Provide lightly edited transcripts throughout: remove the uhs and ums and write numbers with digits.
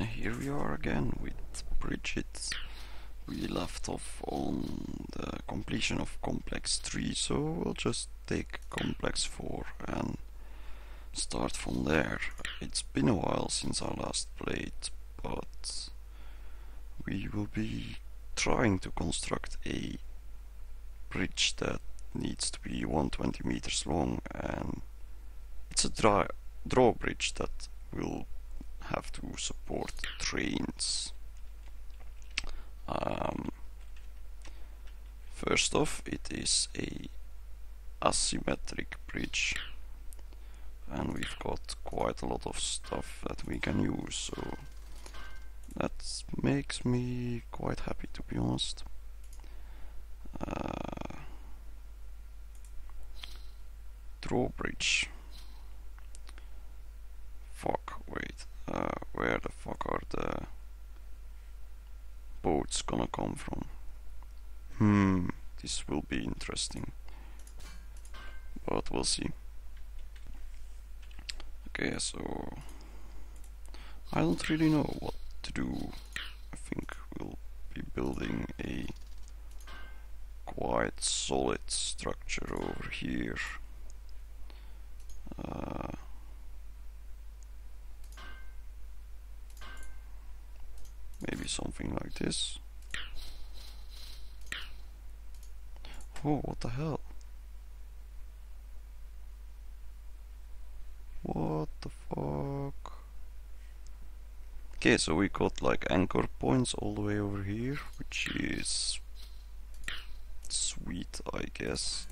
and here we are again with Bridge It. We left off on the completion of complex 3, so we'll just take complex 4 and start from there. It's been a while since I last played, but we will be trying to construct a bridge that needs to be 120 meters long, and it's a drawbridge that will have to support trains. First off, it is a asymmetric bridge, and we've got quite a lot of stuff that we can use, so that makes me quite happy, to be honest. Drawbridge. Fuck, wait. Where the fuck are the boats gonna come from? This will be interesting, but we'll see. Okay, so I don't really know what to do. I think we'll be building a quite solid structure over here. Maybe something like this. Oh, what the hell? What the fuck? Okay, so we got like anchor points all the way over here, which is sweet, I guess.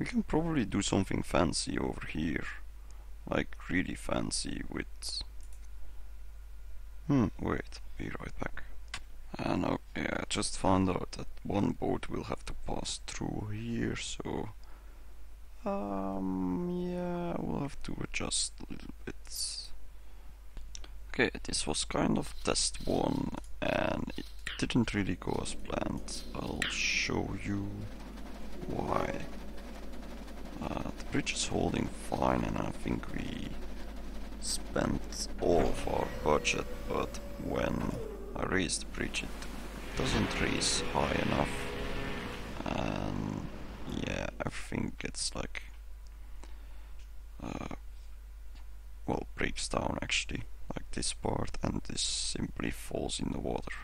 We can probably do something fancy over here. Like really fancy with... wait, be right back. And okay, I just found out that one boat will have to pass through here, so... yeah, we'll have to adjust a little bit. Okay, this was kind of test one, and it didn't really go as planned. I'll show you why. The bridge is holding fine, and I think we spent all of our budget, but when I raise the bridge it doesn't raise high enough, and yeah, everything gets like, well, breaks down actually, like this part, and this simply falls in the water.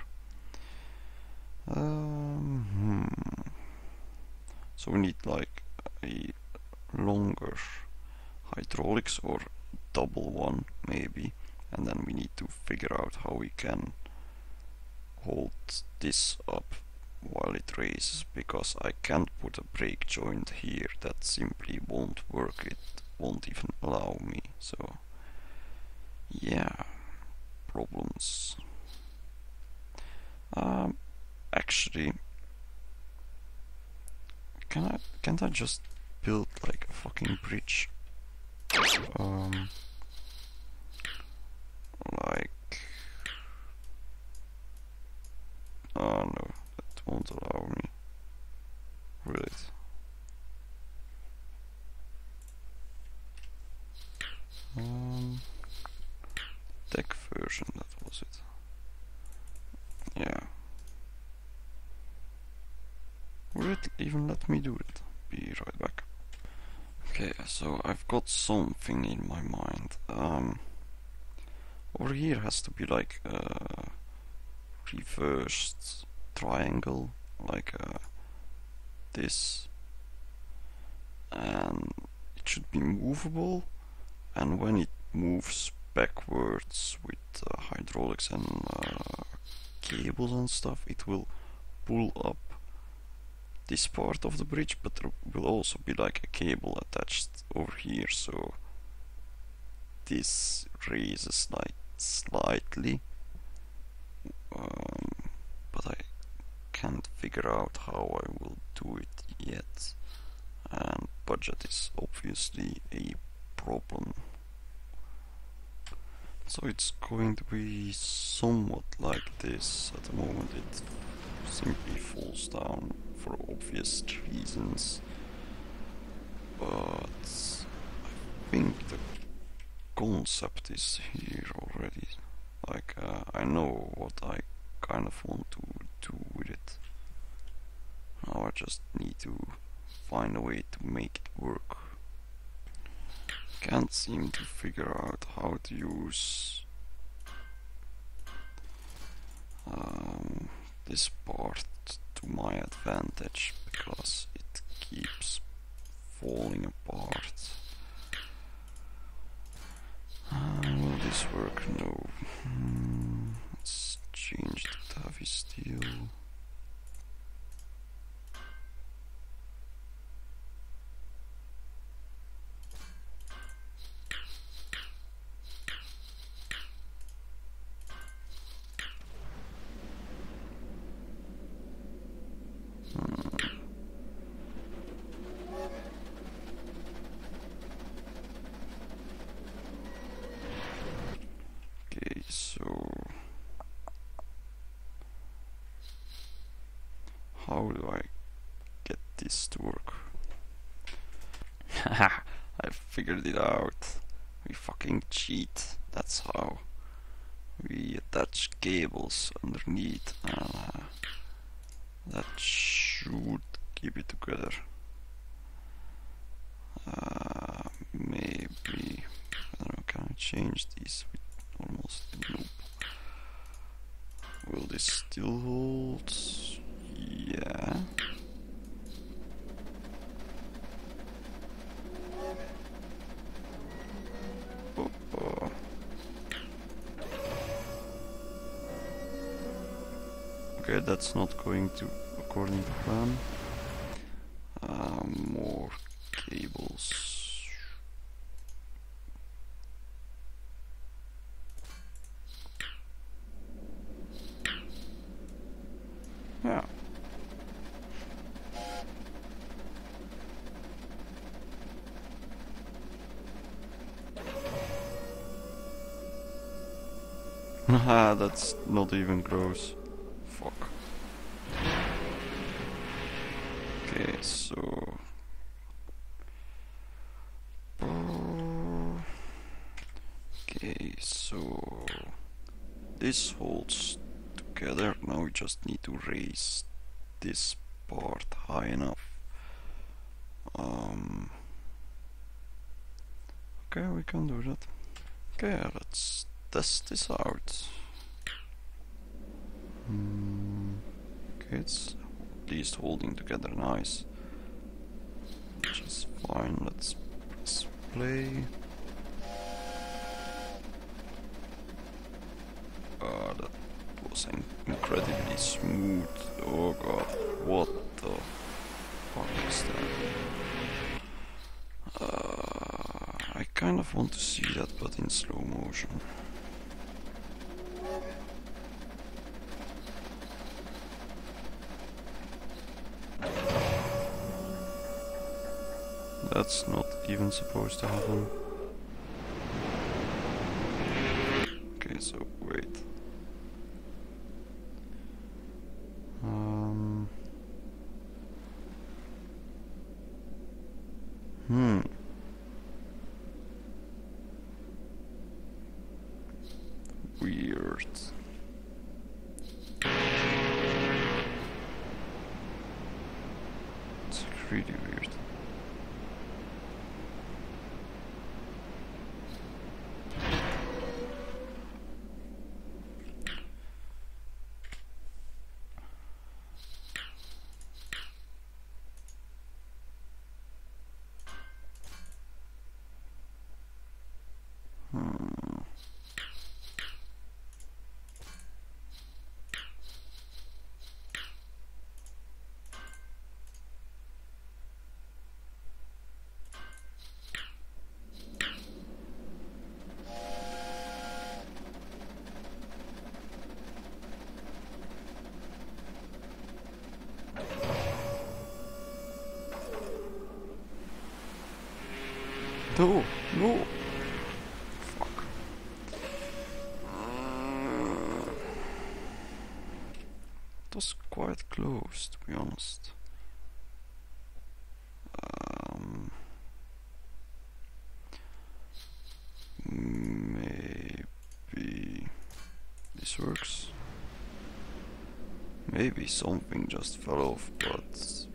So we need like a longer hydraulics, or double one maybe, and then we need to figure out how we can hold this up while it raises, because I can't put a brake joint here. That simply won't work. It won't even allow me, so yeah, problems. Actually, can't I just build like a fucking bridge? Like... oh no, that won't allow me. Really? Tech version, that was it. Yeah. Will it even let me do it? Be right back. Okay, so I've got something in my mind. Over here has to be like a reversed triangle, like this, and it should be movable, and when it moves backwards with hydraulics and cables and stuff, it will pull up this part of the bridge, but there will also be like a cable attached over here, so this raises like slightly, but I can't figure out how I will do it yet, and budget is obviously a problem. So it's going to be somewhat like this. At the moment it simply falls down for obvious reasons, but I concept is here already. Like I know what I kind of want to do with it. Now I just need to find a way to make it work. Can't seem to figure out how to use this part to my advantage, because it keeps falling apart. Will this work? No. Let's change it to heavy steel. How do I get this to work? Haha, I figured it out. We fucking cheat. That's how. We attach cables underneath, and that should keep it together. Maybe, I don't know, can I change these with almost a loop? Will this still hold? Yeah. Oh. Okay, that's not going to according to plan. More cables. Yeah. Haha, that's not even gross. Fuck. Okay, so... okay, so... this holds together. Now we just need to raise this part high enough. Okay, we can do that. Okay, let's... test this out. Okay, it's at least holding together nice. Which is fine, let's press play. That was incredibly smooth. Oh god, what the fuck is that? I kind of want to see that, but in slow motion. That's not even supposed to happen. Okay, so wait. Weird. It's really weird. No, no. Fuck. It was quite close, to be honest. works. Maybe something just fell off, but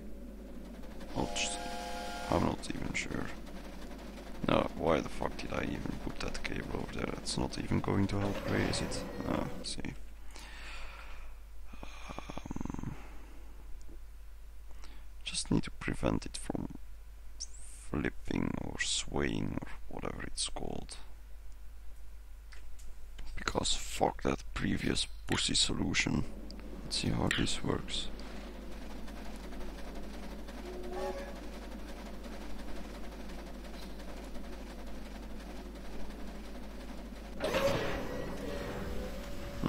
I'm not even sure. No, why the fuck did I even put that cable over there? That's not even going to help raise it. Ah, see. Just need to prevent it from flipping or swaying or whatever it's called. Because fuck that previous pussy solution. Let's see how this works.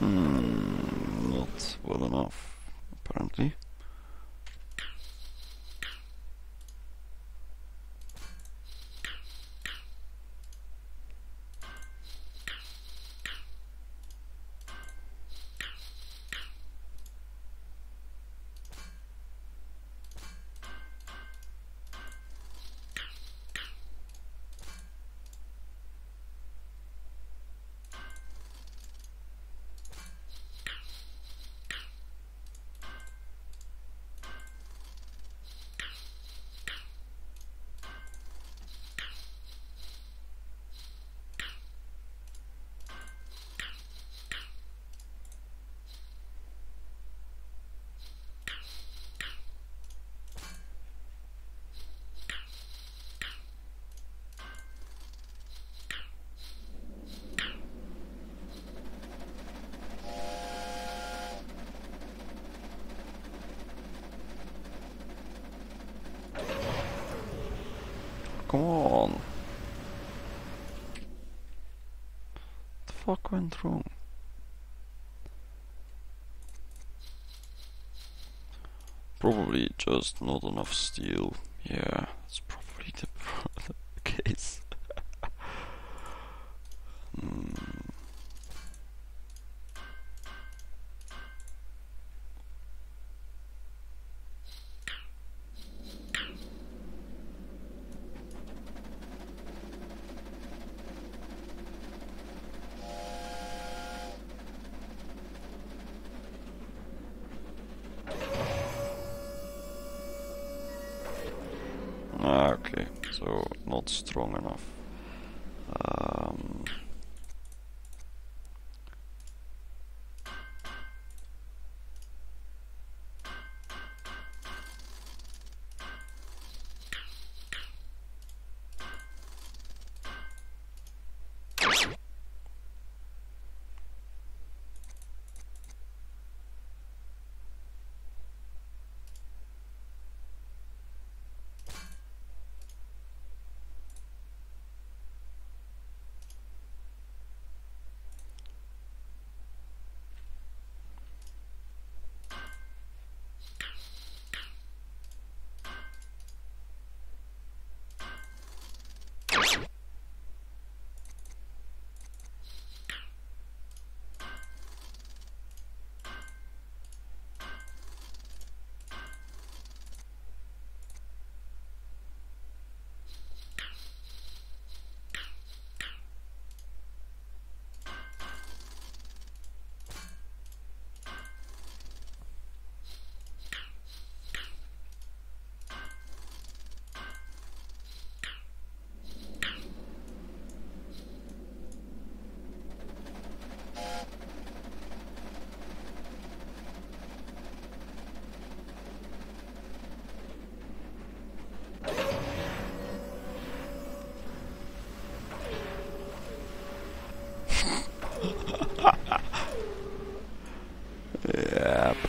Not well enough, apparently. Come on! What the fuck went wrong? Probably just not enough steel. Yeah, that's probably the case. Okay, so not strong enough.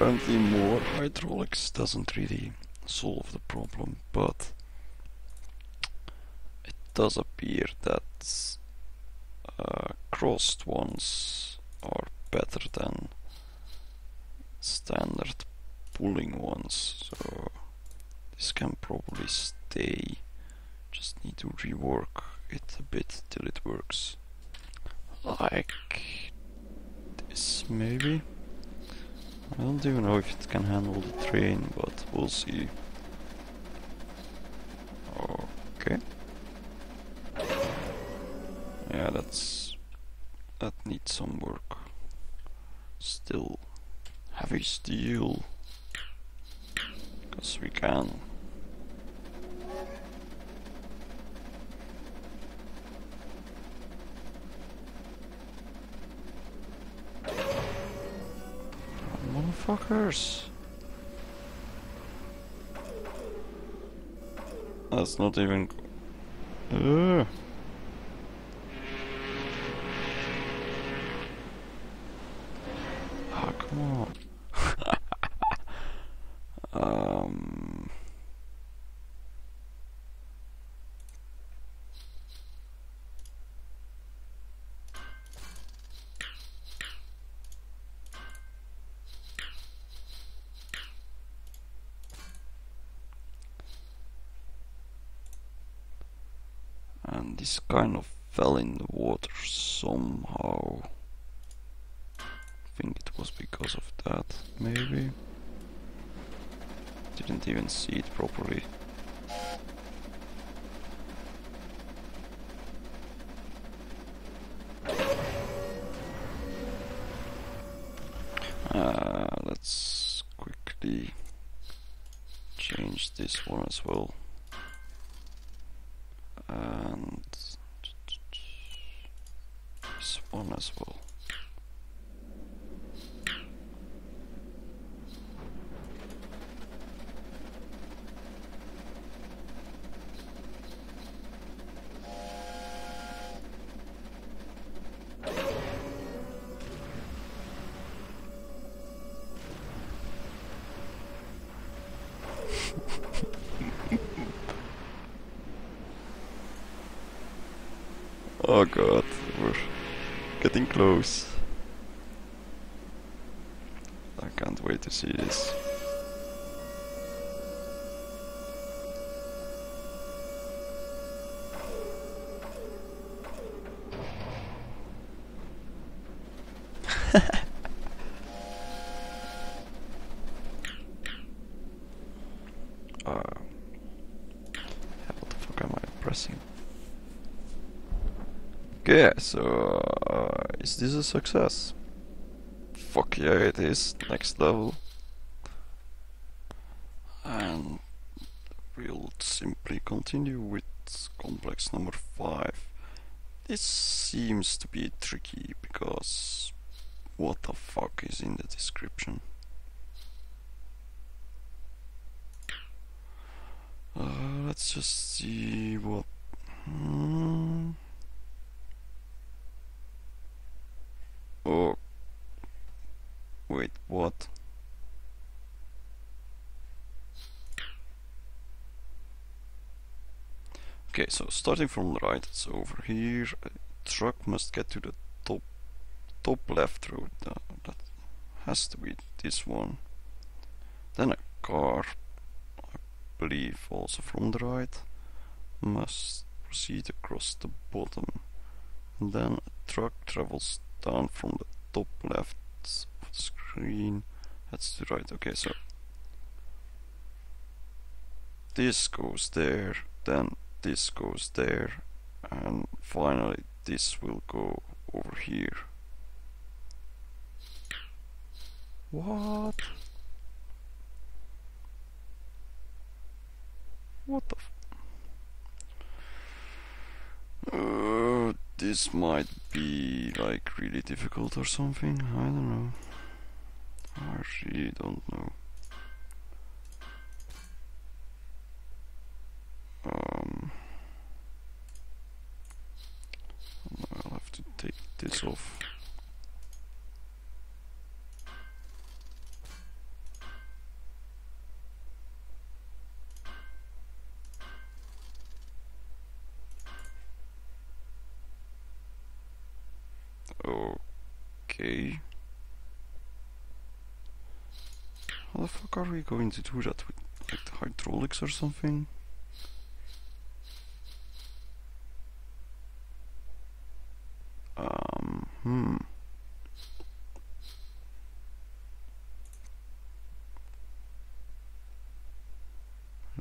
Apparently more hydraulics doesn't really solve the problem, but it does appear that crossed ones are better than standard pulling ones, so this can probably stay. Just need to rework it a bit till it works. Like this maybe? I don't even know if it can handle the train, but we'll see. Okay. Yeah, that needs some work. Still heavy steel, because we can. Motherfuckers! That's not even. Ah, come on. This kind of fell in the water somehow. I think it was because of that, maybe. Didn't even see it properly. Let's quickly change this one as well. And this one as well. Oh god, we're getting close. I can't wait to see this. What the fuck am I pressing? Yeah, so is this a success? Fuck yeah, it is. Next level. And we'll simply continue with complex number 5. This seems to be tricky because what the fuck is in the description? Let's just see what. Oh, wait, what? Okay, so starting from the right, it's over here. A truck must get to the top left road. That has to be this one. Then a car, I believe, also from the right, must proceed across the bottom. And then a truck travels down from the top left of the screen, heads to the right. Okay, so this goes there, then this goes there, and finally this will go over here. What? What the f? This might be like really difficult or something, I don't know. I really don't know. I'll have to take this off. Okay. How the fuck are we going to do that with like the hydraulics or something?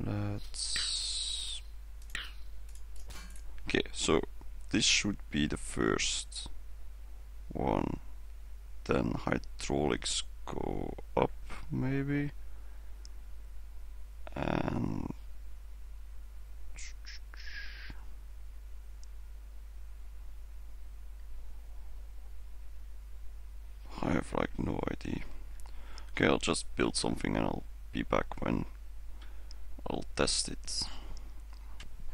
Let's. Okay, so this should be the first one. then hydraulics go up maybe, and I have like no idea. Okay, I'll just build something and I'll be back when I'll test it.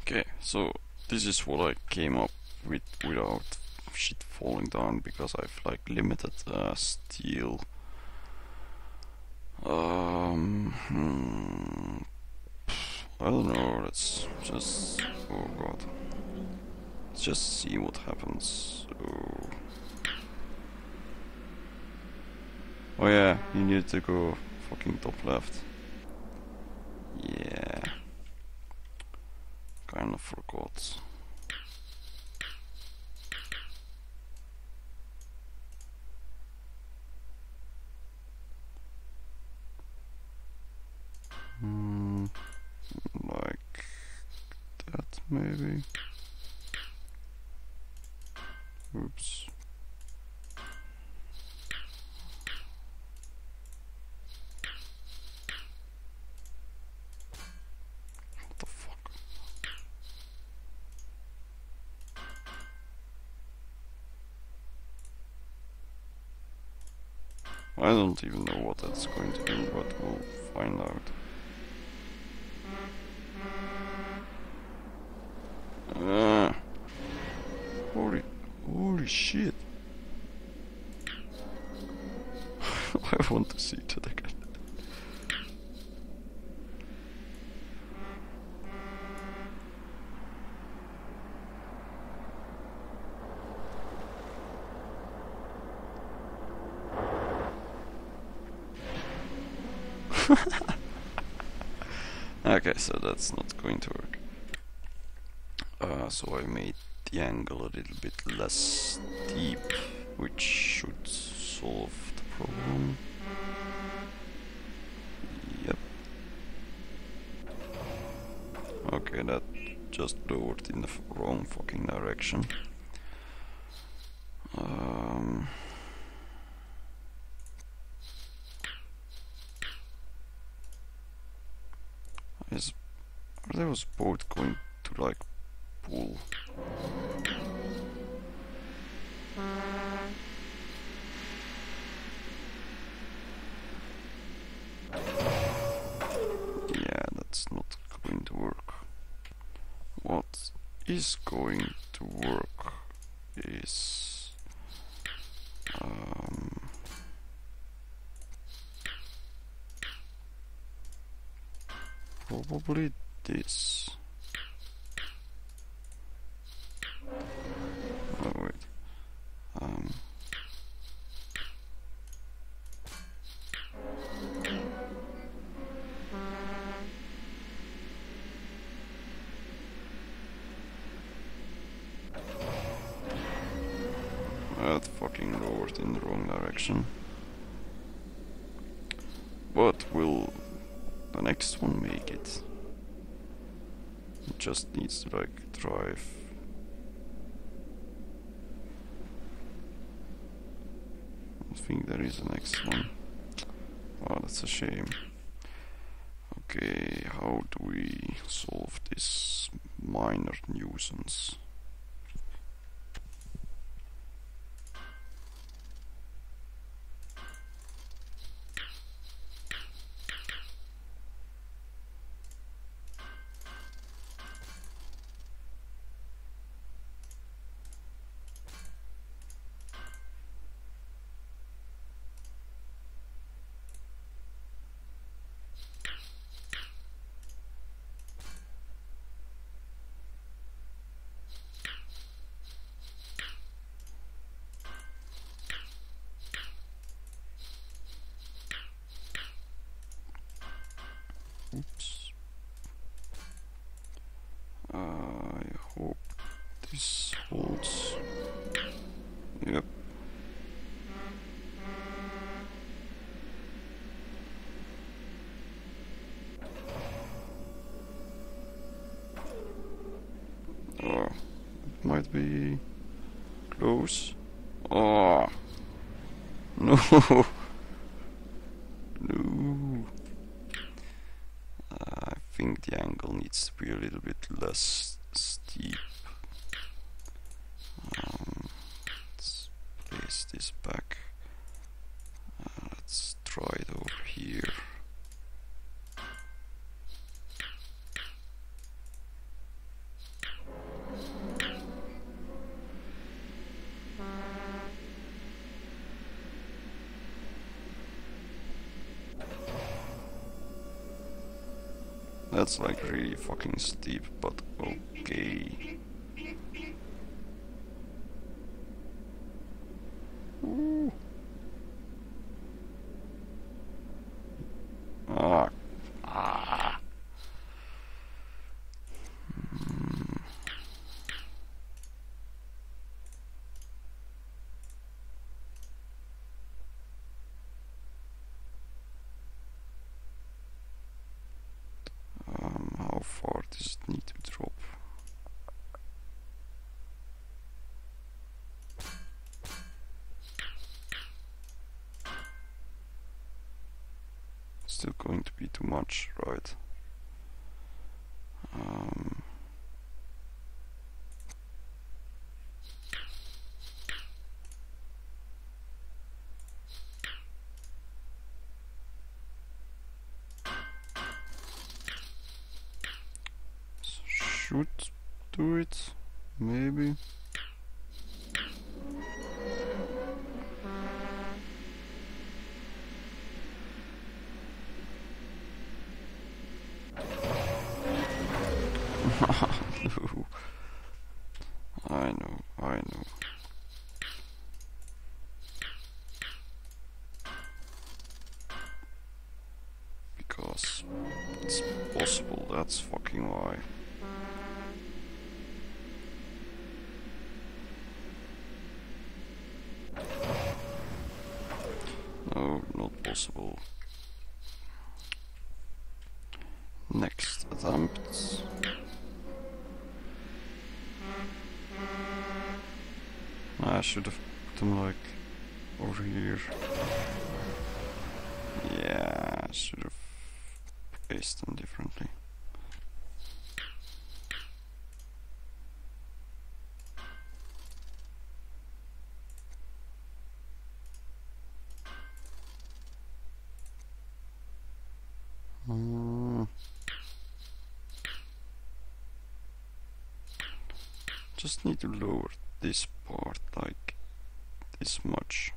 Okay, so this is what I came up with without shit falling down, because I've like limited steel. I don't know, let's just, oh god, let's just see what happens. Oh, oh yeah, you need to go fucking top left. Yeah, kind of forgot. Like that maybe. Oops. What the fuck? I don't even know what that's going to be, but we'll find out. Holy shit. I want to see that again. Okay, so that's not going to work. So I made the angle a little bit less steep, which should solve the problem. Yep. Okay, that just lowered in the wrong fucking direction. There was both going to like pull. Yeah, that's not going to work. What is going to work is probably this. Oh wait. That fucking lowered in the wrong direction. But will the next one make it? It just needs to like drive. I think there is a next one. Oh, that's a shame. Okay, how do we solve this minor nuisance? Oops. I hope this holds. Yep. Oh, it might be close. Oh, No. No. I think the angle needs to be a little bit less steep. Let's place this back. Let's draw it over here. That's like really fucking steep, but okay. Ooh. Ah. Ah. Mm. How far does it need to drop? Still going to be too much, right? Should do it, maybe. No. I know, I know. Because it's possible, that's fucking why. No, not possible. Next attempt. I should have put them like over here. Yeah, I should have placed them differently. Just need to lower this part like this much.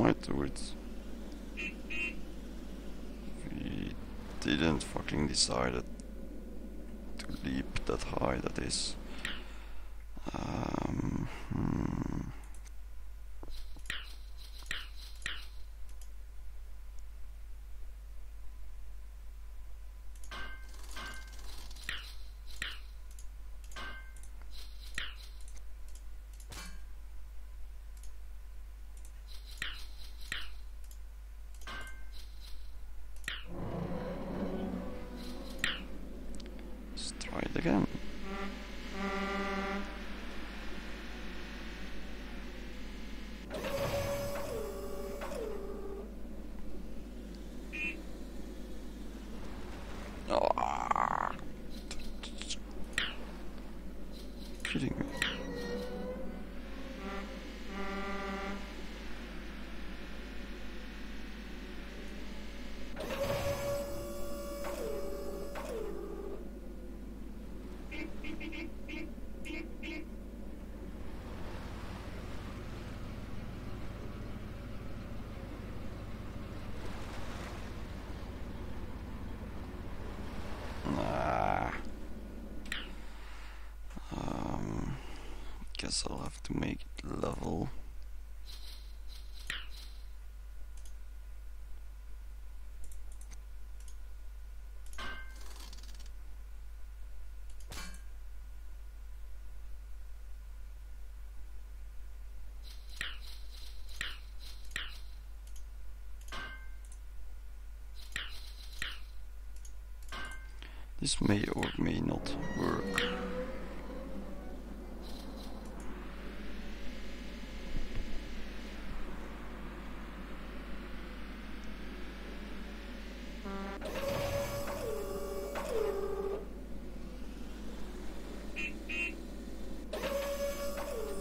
afterwards. We didn't fucking decide to leap that high, that is. Again. Oh. Kidding me. Guess I'll have to make it level. This may or may not work.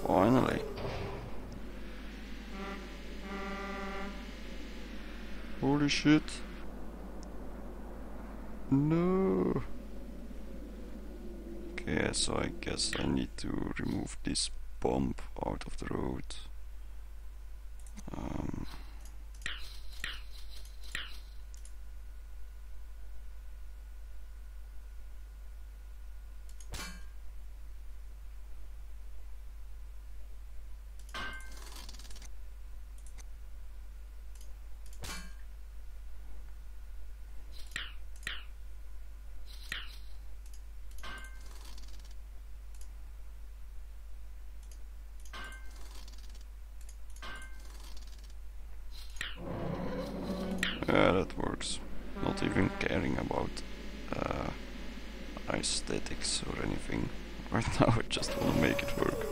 Finally. Holy shit. No. Okay, so I guess I need to remove this bump out of the road. Yeah, that works. Not even caring about aesthetics or anything. Right now I just want to make it work.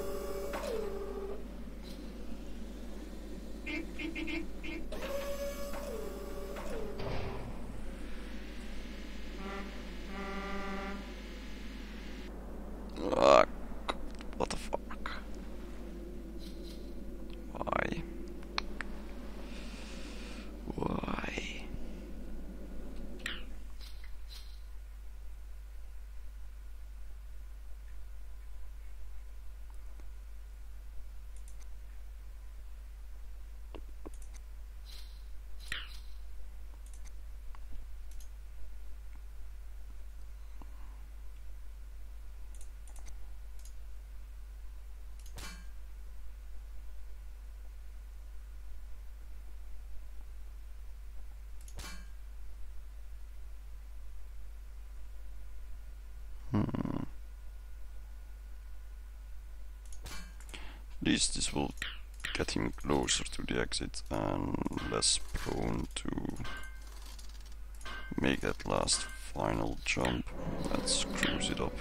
At least this will get him closer to the exit and less prone to make that last final jump that screws it up.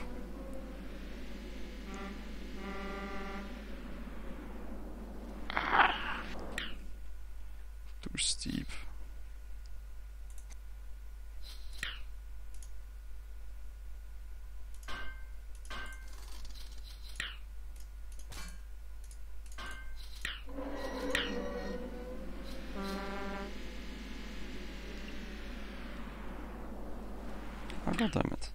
Too steep. God damn it.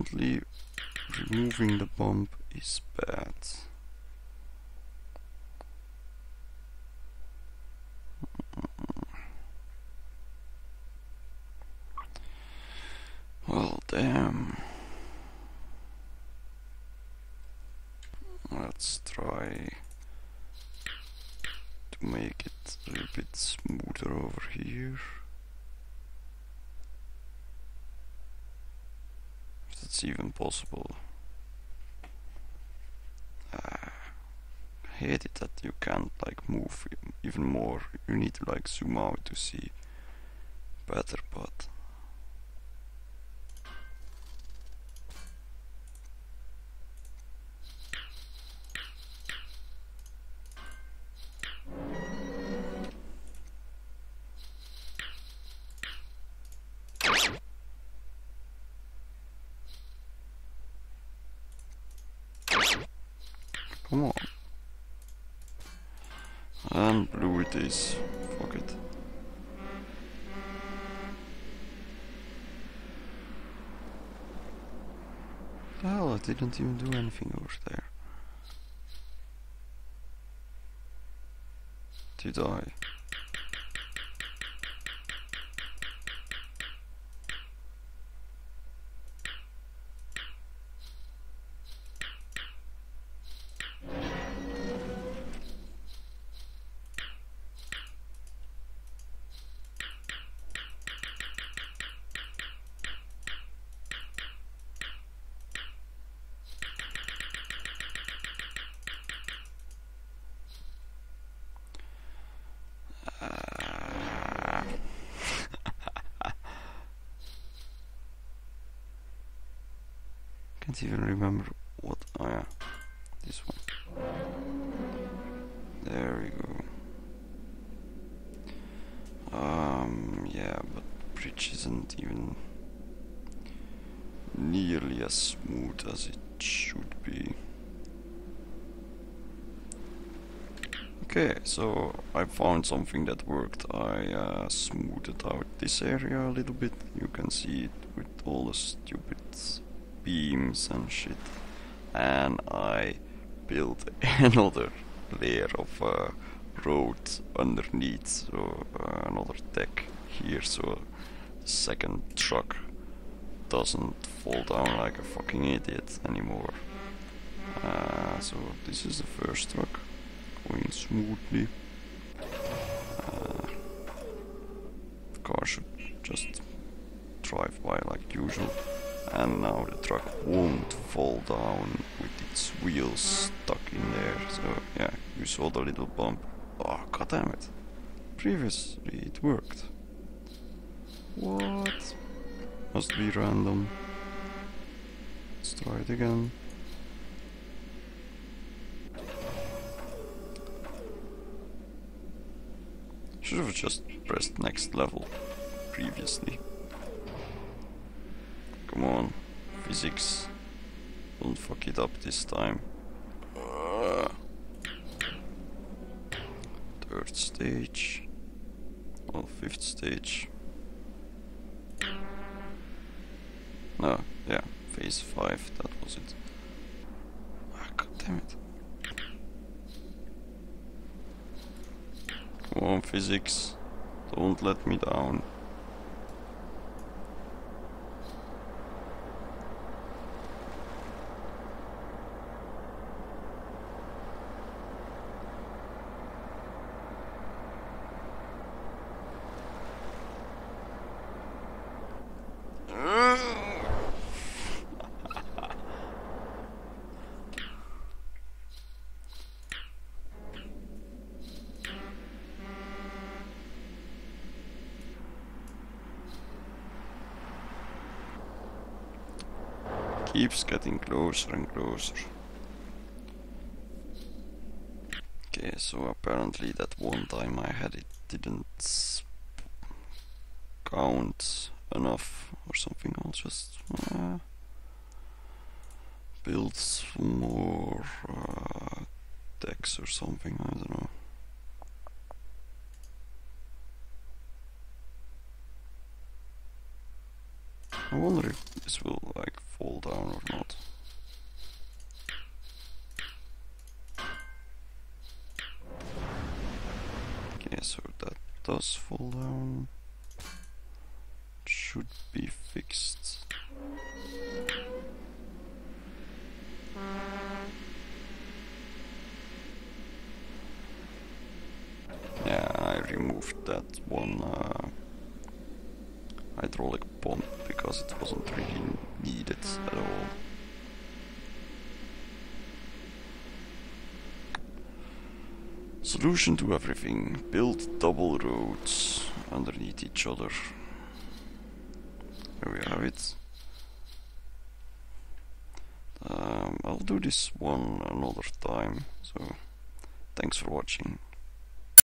apparently removing the bump is bad. Well, damn. Let's try to make it a little bit smoother over here. If it's even possible. I hate it that you can't like move even more. You need to like zoom out to see better, but come on. And blue it is. Fuck it. Hell, I didn't even do anything over there. Did I? I can't even remember what. Oh yeah, this one. There we go. Yeah, but bridge isn't even nearly as smooth as it should be. Okay, so I found something that worked. I smoothed out this area a little bit. You can see it with all the stupid beams and shit, and I built another layer of road underneath, so another deck here, so the second truck doesn't fall down like a fucking idiot anymore. So this is the first truck going smoothly. The car should just drive by like usual. And now the truck won't fall down with its wheels stuck in there. So yeah, you saw the little bump. Oh, god damn it. Previously it worked. What? Must be random. Let's try it again. Should have just pressed next level previously. Come on, physics, don't fuck it up this time. Third stage, or fifth stage. No, yeah, phase 5, that was it. Ah, god damn it. Come on, physics, don't let me down. Keeps getting closer and closer. Okay, so apparently that one time I had it didn't count enough or something. I'll just build some more decks or something, I don't know. I wonder if this will like fall down or not. Okay, so that does fall down. It should be fixed. Yeah, I removed that one hydraulic pump because it wasn't really needed at all. Solution to everything. Build double roads underneath each other. Here we have it. I'll do this one another time, so thanks for watching.